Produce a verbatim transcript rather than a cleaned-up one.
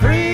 three.